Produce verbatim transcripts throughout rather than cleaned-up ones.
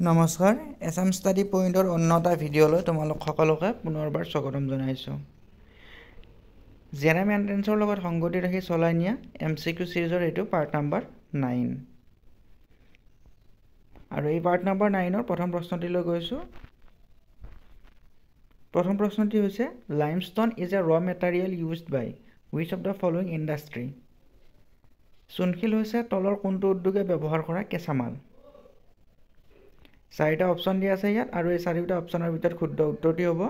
नमस्कार Assam study pointer अन्नता video ल तोमालोक सकलोके पुनर्बार स्वागतम जनाइছো जेरा मेन्टेन्सर লগত সংগতি ৰাখি চলাই নিয়া এমসিকিউ সিরিজৰ এটো পার্ট নাম্বাৰ nine আৰু এই পার্ট নাম্বাৰ nine ৰ প্ৰথম প্ৰশ্নটি লৈ গৈছো প্ৰথম প্ৰশ্নটি হৈছে limestone is a raw material used by which of the following industry সুনখিল হৈছে তলৰ কোনটো উদ্যোগে ব্যৱহাৰ কৰা কেঁচামাল साइडा ऑप्शन दिया আছে ইয়াত আৰু এই চাৰিটা অপচনৰ ভিতৰত শুদ্ধ উত্তৰটি হ'ব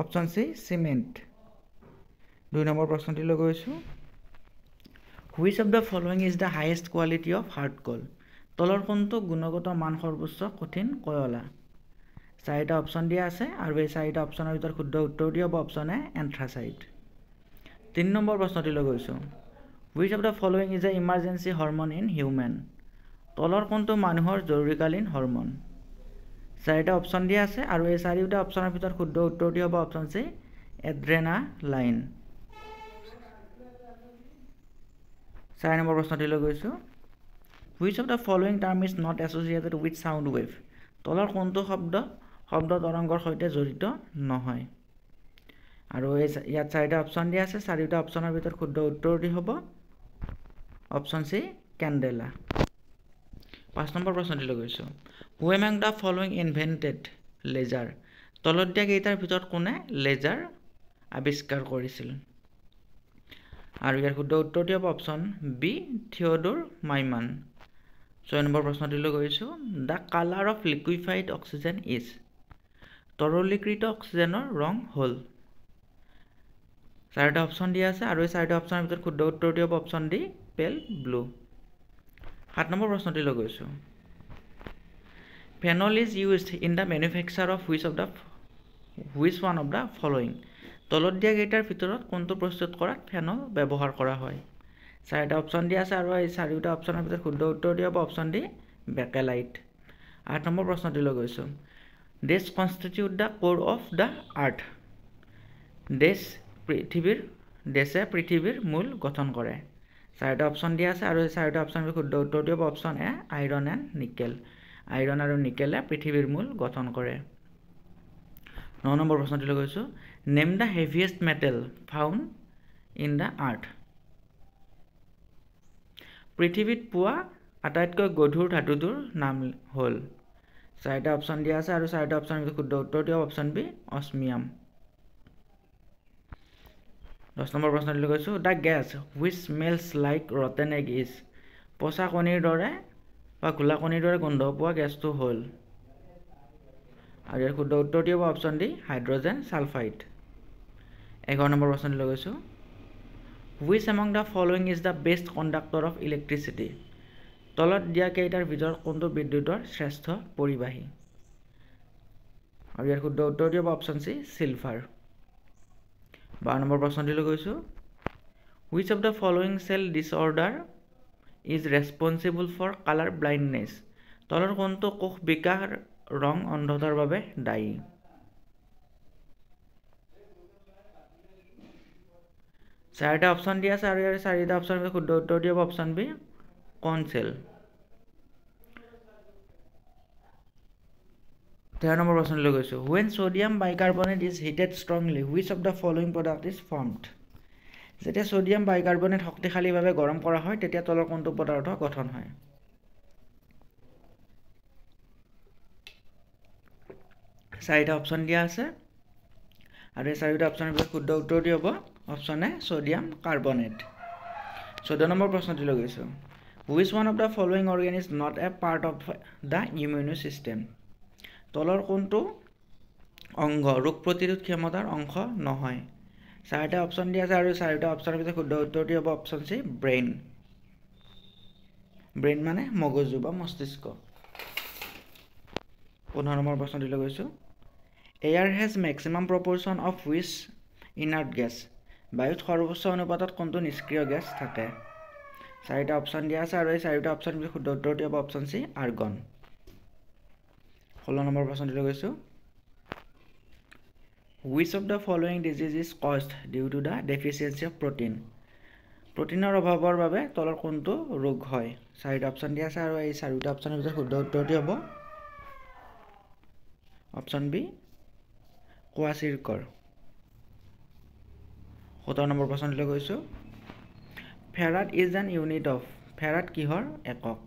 অপচন সি সিমেন্ট দুই নম্বৰ প্ৰশ্নটি লৈ গৈছো which of the following is the highest quality of hard coal তলৰ কোনটো গুণগত মান সৰ্বোচ্চ কঠিন কয়লা চাৰিটা অপচন দিয়া আছে আৰু এই চাৰিটা অপচনৰ ভিতৰত শুদ্ধ উত্তৰটি হ'ব অপচন এ এনথ্ৰাচাইট তিনি নম্বৰ প্ৰশ্নটি লৈ গৈছো which of the following is a emergency hormone in human তলৰ কোনটো মানুহৰ জৰুৰীকালীন হৰমন চাৰিটা অপচন দিয়া আছে আৰু এই চাৰিটা অপচনৰ ভিতৰত শুদ্ধ উত্তৰটি হ'ব অপচন সি এড্ৰেনালাইন চাৰি নম্বৰ প্ৰশ্নটি লৈ গৈছো which of the following term is not associated with sound wave তলৰ কোনটো শব্দ শব্দ তৰংগৰ সৈতে জড়িত নহয় আৰু এই ইয়াত চাৰিটা অপচন দিয়া আছে চাৰিটা অপচনৰ ভিতৰত শুদ্ধ উত্তৰটি হ'ব অপচন সি ক্যান্ডেলা পাঁচ নম্বৰ প্ৰশ্নটি লৈ গৈছো who among the following invented laser তলত দিয়া কেইটাৰ ভিতৰত কোনে লেজাৰ আৱিষ্কাৰ কৰিছিল আৰু ইয়াৰ শুদ্ধ উত্তৰটো হ'ব অপচন বি থিওডৰ মাইমান ছয় নম্বৰ প্ৰশ্নটি লৈ গৈছো the colour of liquefied oxygen is তৰলীকৃত অক্সিজেনৰ ৰং হ'ল চাৰিটা অপচন দিয়া আছে আৰু এই চাৰিটা অপচনৰ ভিতৰত শুদ্ধ উত্তৰটো হ'ব অপচন ডি পেল ব্লু সাত নম্বৰ প্ৰশ্নটি লৈ গৈছো phenol is used in the manufacture of which of the which one of the following তলত দিয়া গেটাৰ ভিতৰত কোনটো প্ৰস্তুত কৰাত ফেনল ব্যৱহাৰ কৰা হয় চাৰিটা অপচন দিয়া আছে আৰু এই চাৰিটা অপচনৰ ভিতৰত শুদ্ধ উত্তৰ দিয়া হ'ব অপচন ডি বেকেলাইট আঠ নম্বৰ প্ৰশ্নটি লৈ গৈছো দেশ কনষ্টিটিউট দা কোৰ অফ দা আৰ্থ দেশ পৃথিৱীৰ দেশে পৃথিৱীৰ মূল গঠন কৰে চাৰিটা অপচন দিয়া আছে আৰু এই চাৰিটা অপচনৰ শুদ্ধ উত্তৰটো হ'ব option A iron and nickel iron আৰু নিকেলে পৃথিৱীৰ মূল গঠন কৰে ন নম্বৰ প্ৰশ্নটো লৈ গৈছো name the heaviest metal found in the earth পৃথিৱীত পোৱা আটাইতকৈ গধুৰ ধাতুটোৰ নাম হ'ল চাৰিটা অপচন দিয়া আছে আৰু চাৰিটা অপচনৰ শুদ্ধ উত্তৰটো হ'ব অপচন বি অস্মিয়াম দহ নম্বৰ প্ৰশ্নটো লৈ গৈছো the gas which smells like rotten egg is পচা কণীৰ দৰে বা ঘোলা কণীৰ দৰে গন্ধ পোৱা গেছটো হ'ল আৰু ইয়াৰ শুদ্ধ উত্তৰটো হ'ব অপচন ডি হাইড্ৰ'জেন ছালফাইড এঘাৰ নম্বৰ প্ৰশ্নটো লৈ গৈছো which among the following is the best conductor of electricity তলত দিয়া কেইটাৰ ভিতৰত কোনটো বিদ্যুতৰ শ্ৰেষ্ঠ পৰিবাহী আৰু ইয়াৰ শুদ্ধ উত্তৰটো হ'ব অপচন চি চিলভাৰ বাৰ নম্বৰ প্ৰশ্নটি লৈ গৈছো which of the following cell disorder is responsible for colour blindness তলৰ কোনটো কোষ বিকাৰ ৰং অন্ধতাৰ বাবে দায়ী চাৰিটা অপচন দিয়া আছে আৰু ইয়াৰ চাৰিটা অপচনৰ ভিতৰত শুদ্ধ উত্তৰ দিব অপচন বি কৰ্ণ সেল তেৰ নম্বৰ প্ৰশ্নটো লৈ গৈছো when sodium bicarbonate is heated strongly which of the following product is formed যেতিয়া সোডিয়াম বাইকাৰ্বনেট শক্তিশালীভাৱে গৰম কৰা হয় তেতিয়া তলৰ কোনটো পদাৰ্থ গঠন হয় চাৰিটা অপচন দিয়া আছে আৰু এই চাৰিটা অপচনৰ ভিতৰত শুদ্ধ উত্তৰটো হ'ব অপচন এ সোডিয়াম কাৰ্বনেট চৈধ্য নম্বৰ প্ৰশ্নটো লৈ গৈছো which one of the following organ is not a part of the immune system তলৰ কোনটো অংগ ৰোগ প্ৰতিৰোধ ক্ষমতাৰ অংশ নহয় চাৰিটা অপচন দিয়া আছে আৰু চাৰিটা অপচনৰ ভিতৰত শুদ্ধ উত্তৰটো হ'ব অপচন সি ব্ৰেইন ব্ৰেইন মানে মগজু বা মস্তিষ্ক পোন্ধৰ নম্বৰ প্ৰশ্নটো লৈ গৈছো air has maximum proportion of which inert gas বায়ুত সৰ্বোচ্চ অনুপাতত কোনটো নিষ্ক্ৰিয় গেছ থাকে চাৰিটা অপচন দিয়া আছে আৰু এই চাৰিটা অপচনৰ ভিতৰত শুদ্ধ উত্তৰটো হ'ব অপচন সি আৰ্গন ষোল্ল নম্বৰ প্ৰশ্নটো লৈ গৈছো which of the following disease is caused due to the deficiency of protein প্ৰটিনৰ অভাৱৰ বাবে তলৰ কোনটো ৰোগ হয় চাৰিটা অপচন দিয়া আছে আৰু এই চাৰিটা অপচনৰ ভিতৰত শুদ্ধ উত্তৰটো হ'ব Option B, Kwashiorkor. Hotar number person le goisu. Farad is an unit of farad kihor ekok.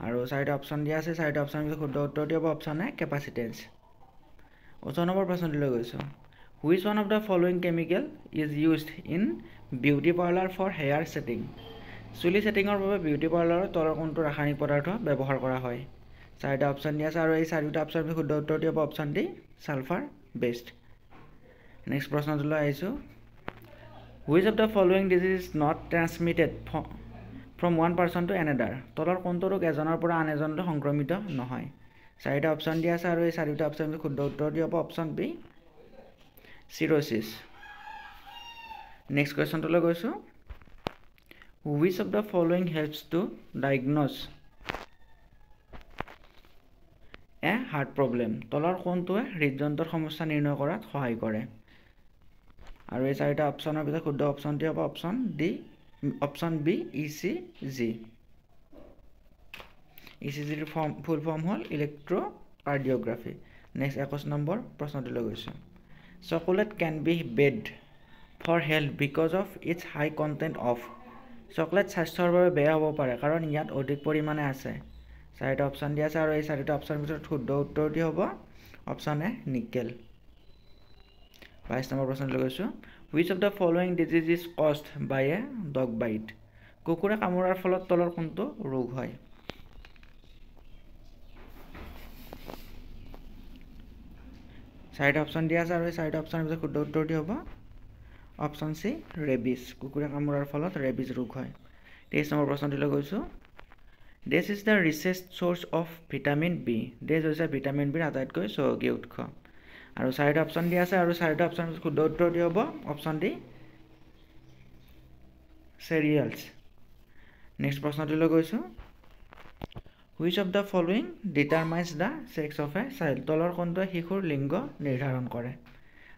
Aro side option dia ase side option biso khuddo uttor dibo option A capacitance. Hotar number person le goisu. Which one of the following chemical is used in beauty parlor for hair setting? Suli setting or beauty parlor tolor kontu rakhani podartho byabohar kora hoy. Side option yes are side option khuddo uttor dibo option D sulfur based. Next prashna dilo aisu. Which of the following disease is not transmitted from one person to another? Tolor kontu rog ejonor pora anejon hongkromito nohoy. Side option yes are side option khuddo uttor dibo option B cirrhosis. Next question to logo so. Which of the following helps to diagnose a heart problem? Tolar kontu hridjantor samasya nirnoy korat sahay kore. Aru ei charita option bita khudda option ti hobo option D option B E C G. E C G form full form hol electrocardiography. Next question number prashna to logo so. Chocolate can be bad for health because of its high content of chocolate. Sasthor babe beya hobo pare karon iyat odik porimane ase. Side option dia ase aru ei side option bitor khuddo uttor di hobo option A nickel. twenty-two number prashna logaisu. Which of the following disease is caused by a dog bite? Kukura kamurar pholot tolor kontu rog hoy. Side option dia ase side option bitor khuddo uttor di hobo option C rabies. Kukura kamurar pholot rabies rog hoy. twenty-three number prashna dilo goisu. This is the richest source of vitamin B. This is a vitamin B atat koi sohgi utko. Aru side option dia ase aru side option khuddo uttor di hobo option D cereals. Next prashna dilo goisu. Which of the following determines the sex of a child? Tolor kontu hikhur lingo nirdharon kore.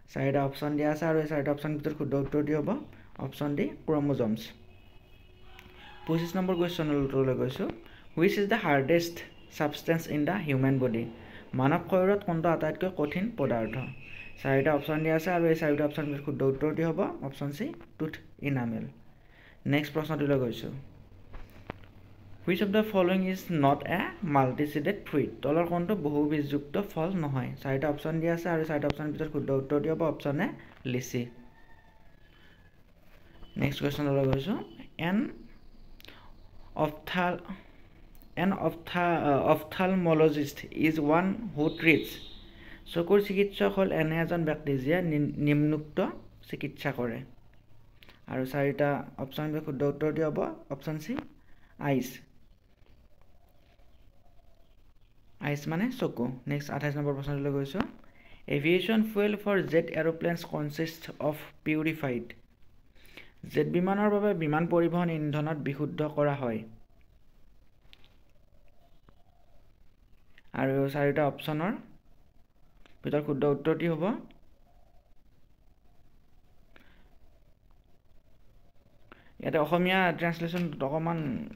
Side option dia ase aru side option bitor khuddo uttor di hobo option D chromosomes. twenty-five number question to logaisu. Which is the hardest substance in the human body? Manav koirot kontu ataitko kothin podartho. Side option dia ase aru side option bitor khuddo uttor di hobo option C tooth enamel. Next prashna to logaisu. Which of the following is not a multi-seeded fruit? Tolor kontu bohubijjukto phol nohoy. Side option dia ase aru side option bitor khuddo uttor di hobo option A lychee. Next question to logaisu. An opthal an opthal uh, ophthalmologist is one who treats. Sokur chikitsak hol ene ejon byakti je nimnukto chikitsa kore. Aru sarita option be khuddo uttor di hobo option C eyes. Eyes mane soku. Next twenty-eight number prashna le goisu. Aviation fuel for jet aeroplanes consists of purified. Jet bimanor babe biman poribhon indhonot bihuddho kora hoy. Aru sarita optionor bitor khuddo uttor ti hobo yate ohomia translation document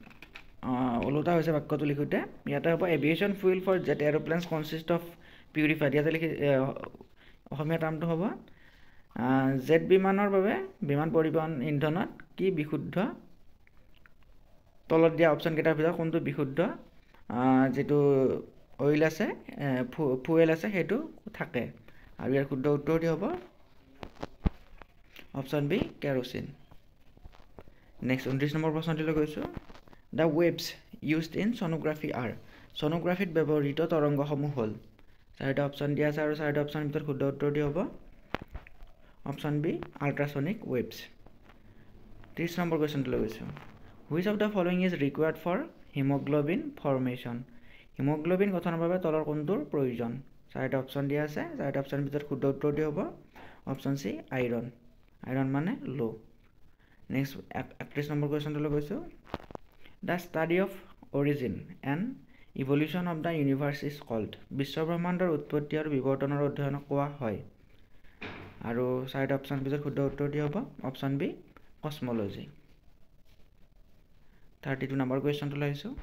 ulota hoise bakkatu likhute yate hobo aviation fuel for jet aeroplanes consist of purified. Yate likhi ohomia term to hobo jet bimanor babe biman poriban indhonot ki bihuddho tolot dia option ketar bidor kontu bihuddho jetu oil ase fuel ase hetu thake aru iar khuddo uttor di hobo option B kerosene. Next twenty-nine number prashna dilo goisu. The waves used in sonography are. Sonography byabohrito tarongo somuh hol. Side option dia ase aru side option bitor khuddo uttor di hobo option B ultrasonic waves. thirty number question dilo goisu. Which of the following is required for hemoglobin formation? Hemoglobin gothon babe tolor kontur proyojon. Side option dia ase side option bitor khuddo uttor di hobo option C iron. Iron mane low. Next thirty number question to logaisu. The study of origin and evolution of the universe is called. Bishwa brahmandar utpatti aru bibortonor odhyayon koa hoy. Aru side option bitor khuddo uttor di hobo option B cosmology. thirty-two number question to logaisu.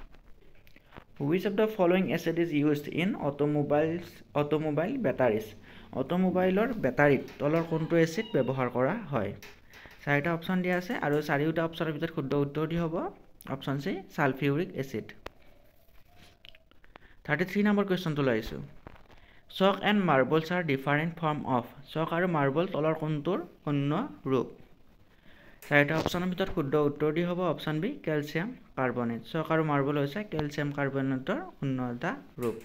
Which of the following acid is used in automobiles? Automobile batteries. Automobile or battery. Tolor konto acid byabohar kora hoy. Sarita option diya ase aru sariuta option bhitor khuddo uttor di hobo. Option C sulfuric acid. thirty-three number question to loisu. Chalk and marbles are different form of chalk aru marble tolor kontor onno roop. Right option bhitor khuddo uttor di hobo option B calcium carbonate. So karu marble hoise calcium carbonate or unnota roop.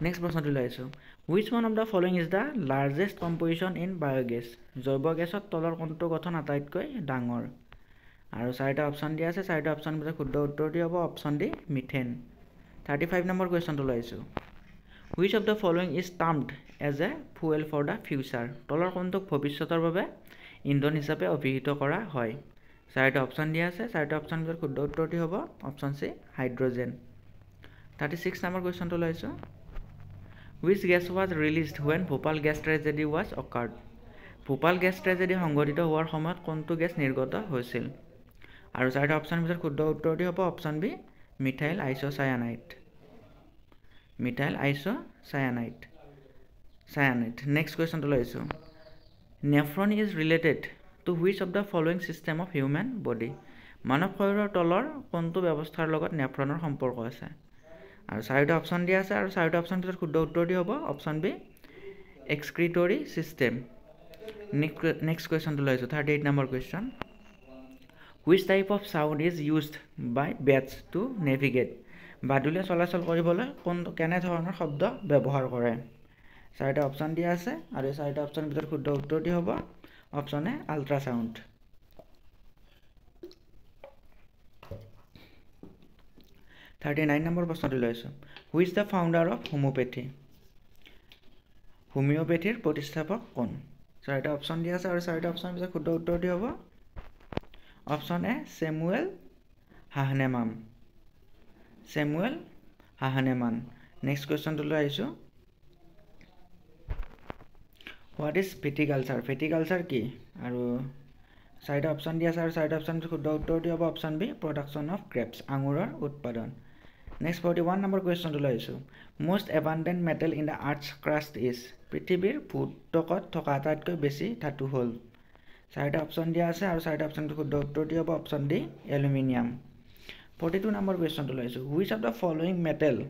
Next question to loisu. Which one of the following is the largest composition in biogas? Joybo gasor tolor konto gothon ataitkai dangor. Aru sarita option diya ase sarita option bhitor khuddo uttor di hobo option D methane. thirty-five number question to loisu. Which of the following is termed as a fuel for the future? Tolor kontok bhobishyotor babe indon hisabe obhihito kora hoy. Sarita option diya ase sarita option bhitor khuddo uttor ti hobo option C hydrogen. thirty-six number question to loisu. Which gas was released when Bhopal gas tragedy was occurred? Bhopal gas tragedy hongorito hoar somoyot konto gas nirgota hoisil? Aru sarita option bhitor khuddo uttor ti hobo option B Methyl isocyanate. Methyl isocyanate. Cyanate. Next question to loisu. Nephron is related to which of the following system of human body? Manav khoiror tolor konto byabosthar logot nephronor somporko ase. Aru sarita option diya ase aru sarita option bitor khuddo uttor di hobo option B excretory system. Next next question to loisu. thirty-eight number question. Which type of sound is used by bats to navigate? Badule solachol koribole kon kene dhoroner shobdo byabohar kore? Sarita option diya ase aru sarita option bitor khuddo uttor di hobo option A ultrasound. thirty-nine number question to loisu. Who is the founder of homeopathy? Homeopathy er protisthapak kon? Sarita option diya ase aru sarita option bitor khuddo uttor di hobo option A Samuel Hahnemann. Samuel Hahnemann. Next question to loisu. What is viticulture? Viticulture ki? Aru side option diya sir side option khuddo uttor di hobo option B production of grapes. Anguror utpadon. Next forty-one number question to loisu. Most abundant metal in the earth's crust is? Prithibir bhutokot thoka ataitkai beshi dhatu hol? Side option diya ase aru side option to khuddo uttor di hobo option D aluminum. forty-two number question to loisu. Which of the following metal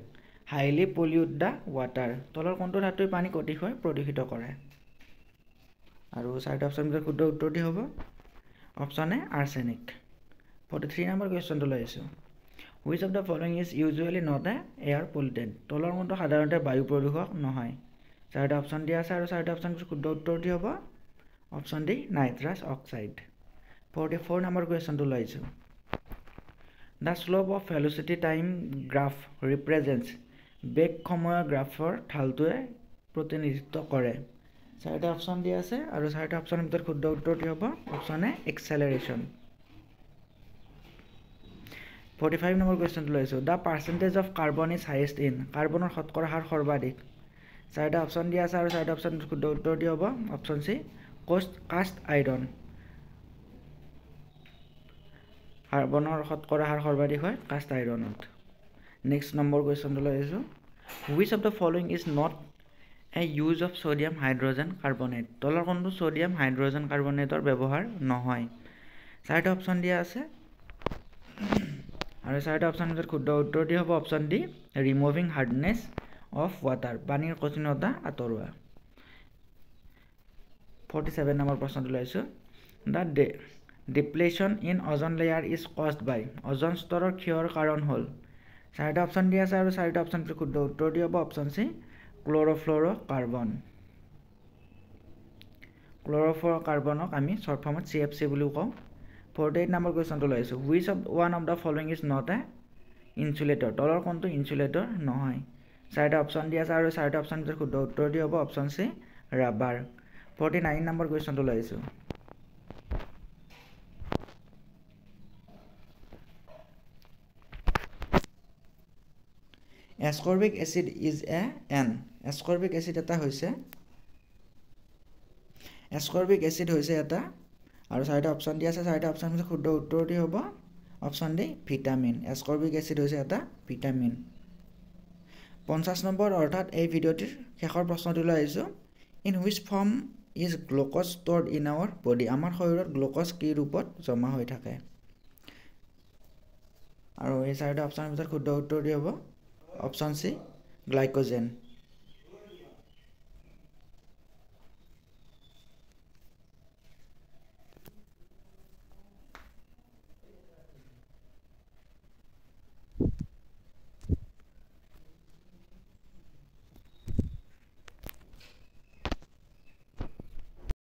highly pollute the water? Tolor konto dhatu pani koti hoy produshito kore? Aru side option bitor khuddo uttor di hobo option A arsenic. forty-three number question to loisu. Which of the following is usually not a air pollutant? Tolor konto sadharonte bayu produshok nohoy? Side option diya ase aru side option khuddo uttor di hobo option D nitrous oxide. forty-four number question to loisu. The slope of velocity time graph represents back khomoya graph or thaltue protinidhitto kore? Side option diya ase aru side option bitor khuddo uttor ti hobo option A acceleration. forty-five number question to loisu. The percentage of carbon is highest in? Carbonor shotkora har horbadik? Side option diya ase aru side option bitor khuddo uttor ti hobo option C cast iron. Carbonor shotkora har horbadik hoy cast ironot. Next number question to loisu. Which of the following is not a use of sodium hydrogen carbonate? Tolor konto sodium hydrogen carbonate or byabohar nohoy? Side option diya ase aru side option bitor khuddo uttor di hobo option D removing hardness of water. Panir kothinota atorua. forty-seven number question to loisu. The de depletion in ozone layer is caused by? Ozone storor khior karon hol? Side option diya ase aru side option to khuddo uttor di hobo option C chlorofluorocarbon. Chlorofluorocarbon ok ami short form C F C bulu ko. forty-eight number question to loisu. Which of one of the following is not a insulator? Tolor konto insulator nohoy? Side option diya ase aru side option to khuddo uttor di hobo option C rubber. forty-nine number question to loisu. Ascorbic acid is a N. Ascorbic acid eta hoise ascorbic acid hoise eta aru side option diya ase side option khuddo uttor di hobo Option D vitamin. Ascorbic acid is a vitamin. fifty number or that a video in which form is glucose stored in our body? Amar hoiror glucose ki rupot jama hoi thake. Aro ei side option bitor khudda uttor hobo option C glycogen.